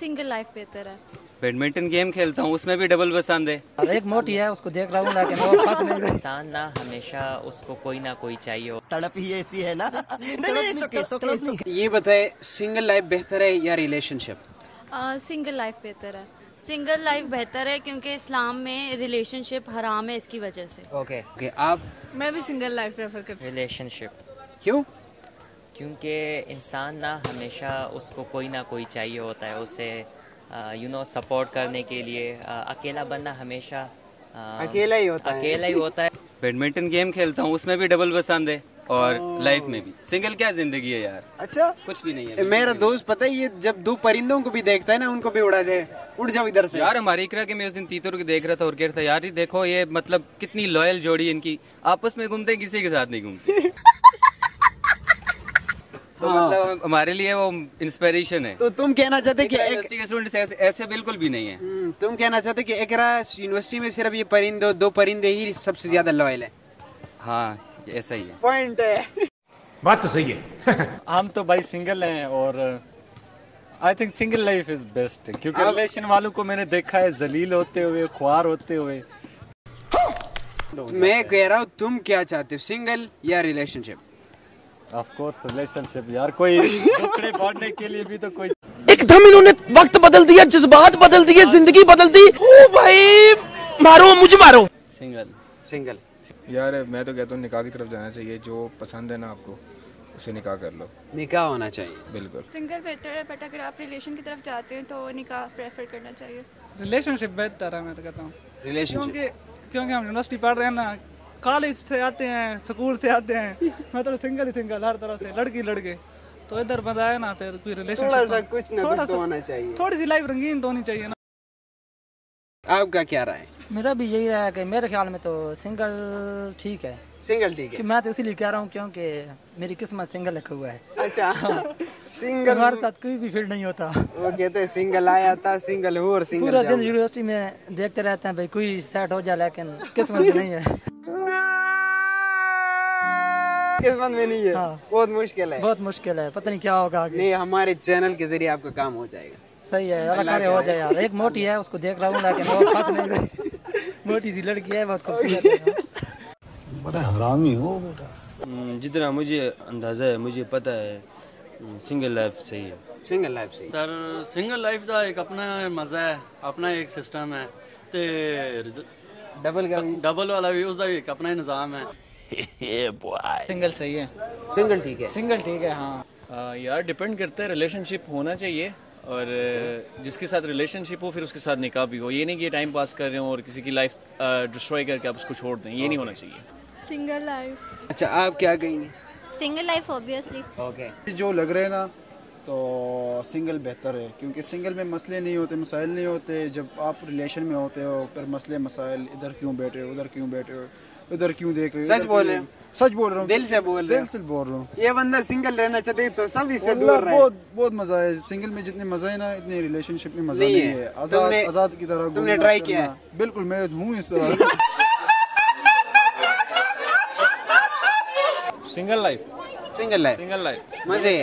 Single life बेहतर है। Badminton game खेलता हूँ, उसमें भी डबल पसंद है। और एक मोटी है, उसको देख रहा हूँ ना, इंसान ना हमेशा उसको कोई ना कोई चाहिए, तड़प ही ऐसी है ना। ये बताए, सिंगल लाइफ बेहतर है या रिलेशनशिप? सिंगल लाइफ बेहतर है। सिंगल लाइफ बेहतर है क्योंकि इस्लाम में रिलेशनशिप हराम है, इसकी वजह से। ओके आप? मैं भी सिंगल लाइफ प्रेफर करती हूँ। रिलेशनशिप क्यों? क्योंकि इंसान ना हमेशा उसको कोई ना कोई चाहिए होता है, उसे सपोर्ट करने के लिए। अकेला बनना हमेशा अकेला ही होता है। बैडमिंटन गेम खेलता हूँ, उसमें भी डबल पसंद है और लाइफ में भी। सिंगल क्या जिंदगी है यार, अच्छा कुछ भी नहीं है। मेरा दोस्त पता है, ये जब दो परिंदों को भी देखता है ना, उनको भी उड़ा दे, उड़ जाओ इधर से यार। हमारी इकरा के मैं उस दिन तीतर को देख रहा था और कह रहा था यार ये देखो, ये मतलब कितनी लॉयल जोड़ी, इनकी आपस में घूमते, किसी के साथ नहीं घूमते। तो मतलब हमारे लिए वो इंस्पिरेशन है। तो तुम कहना चाहते कि एक स्टूडेंट ऐसे बिल्कुल भी नहीं है। तुम कहना चाहते कि इकरा यूनिवर्सिटी में सिर्फ ये परिंदे, दो परिंदे ही सबसे ज्यादा लॉयल है। हाँ ऐसा ही है, पॉइंट है, बात तो सही है। हम तो भाई सिंगल हैं और I think single life is best, क्योंकि रिलेशन वालों को मैंने देखा है जलील होते हुए, ख्वार होते हुए। मैं कह रहा हूँ, तुम क्या चाहते हो, सिंगल या रिलेशनशिप? ऑफ कोर्स रिलेशनशिप यार, कोई दुखड़े बांटने के लिए भी तो कोई। एकदम इन्होंने वक्त बदल दिया, जज्बात बदल दिए, जिंदगी बदल दी। ओ भाई मारो, मुझे मारो। सिंगल यार, मैं तो कहता हूँ निकाह की तरफ जाना चाहिए। जो पसंद है ना आपको, उसे निकाह कर लो, निकाह होना चाहिए। बिल्कुल सिंगल बेटर है, बट अगर आप रिलेशन की तरफ जाते हैं तो निकाह प्रेफर करना चाहिए। रिलेशनशिप बेहतर है, मैं तो कहता हूँ रिलेशनशिप, क्योंकि हम यूनिवर्सिटी पढ़ रहे हैं ना, कॉलेज से आते हैं, स्कूल से आते हैं, मतलब सिंगल ही सिंगल हर तरह से, लड़की लड़के। तो इधर मजा आए ना, फिर कोई रिलेशनशिप थोड़ा सा कुछ ना कुछ तो होना चाहिए, थोड़ी सी लाइफ रंगीन तो होनी चाहिए ना। आपका क्या राय? मेरा भी यही राय है कि मेरे ख्याल में तो सिंगल ठीक है। सिंगल ठीक है, मैं तो इसीलिए कह रहा हूँ क्योंकि मेरी किस्मत सिंगल रखा हुआ है। अच्छा सिंगल हमारे साथ कोई भी फील्ड नहीं होता। वो कहते हैं सिंगल आया था, सिंगल हो और सिंगल पूरा दिन यूनिवर्सिटी में देखते रहते हैं भाई कोई सेट हो जाए, लेकिन किस्मत नहीं है, किस्मत में नहीं है। हाँ। बहुत मुश्किल है, पता नहीं क्या होगा आगे। नहीं, हमारे चैनल के जरिए आपका काम हो जाएगा। सही है, अल्लाह हो जाए यार। एक मोटी है, उसको देख रहा हूँ लेकिन वो खास नहीं, मोटी सी लड़की है, बहुत खूबसूरत है। बड़ा हरामी हो बेटा। जितना मुझे अंदाजा है, मुझे पता है सिंगल लाइफ सही है। सिंगल लाइफ सही सर, सिंगल लाइफ का एक अपना मजा है, अपना एक सिस्टम है, ते डबल वाला भी उसका एक अपना निज़ाम है। सिंगल सही है, सिंगल ठीक है, सिंगल ठीक है। हाँ यार डिपेंड करता है, रिलेशनशिप होना चाहिए और जिसके साथ रिलेशनशिप हो फिर उसके साथ निकाह भी हो। ये नहीं कि टाइम पास कर रहे हो और किसी की लाइफ डिस्ट्रॉय करके आप उसको छोड़ दें, ये नहीं होना चाहिए। Single life. अच्छा आप क्या कहेंगे? Single life obviously. ओके जो लग रहे हैं ना, तो सिंगल बेहतर है क्योंकि सिंगल में मसले नहीं होते, मसाइल नहीं होते। जब आप रिलेशन में होते हो फिर मसले मसाइल, इधर क्यों बैठे हो, उधर क्यों बैठे हो, उधर क्यों देख रहे हो। सच बोल रहा हूँ, दिल से बोल रहा हूँ। ये बंदा सिंगल रहना चाहते तो सब इससे दूर रहे। बहुत मजा है सिंगल में, जितने मजा है ना इतने रिलेशनशिप में मजा नहीं है। आजाद की तरह तुमने ट्राई किया है? बिल्कुल, मैं हूँ इस तरह। सिंगल लाइफ मजे।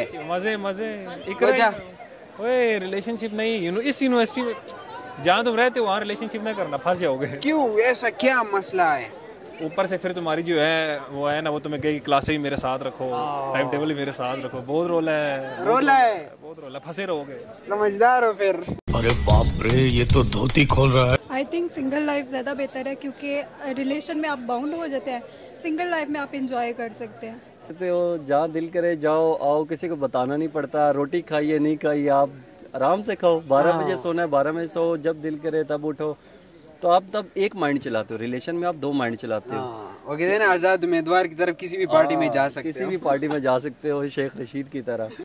ओए रिलेशनशिप नहीं इस यूनिवर्सिटी में, जहाँ तुम रहते हो वहाँ रिलेशनशिप नहीं करना, फंस जाओगे। क्यों, ऐसा क्या मसला है? ऊपर से फिर तुम्हारी जो है वो है ना, वो तुम्हें कई क्लासें भी मेरे साथ रखो, टाइम टेबल भी मेरे साथ रखो, बहुत रोला है, फंसे रहोगे। समझदार हो फिर। अरे बाप रे, ये तो धोती खोल रहा है। आई थिंक सिंगल लाइफ ज्यादा बेहतर है क्योंकि रिलेशन में आप बाउंड हो जाते हैं, सिंगल लाइफ में आप इंजॉय कर सकते हैं। जहाँ दिल करे जाओ आओ, किसी को बताना नहीं पड़ता। रोटी खाइए नहीं खाइए, आप आराम से खाओ। 12 बजे सोना है, 12 बजे सो, जब दिल करे तब उठो। तो आप तब एक माइंड चलाते हो, रिलेशन में आप दो माइंड चलाते हो। वो कहते हैं ना आजाद उम्मीदवार की तरफ किसी भी पार्टी में जा सकते हो, शेख रशीद की तरह।